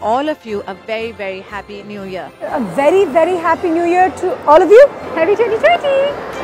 all of you a very, very happy new year. A very, very happy new year to all of you. Happy 2020!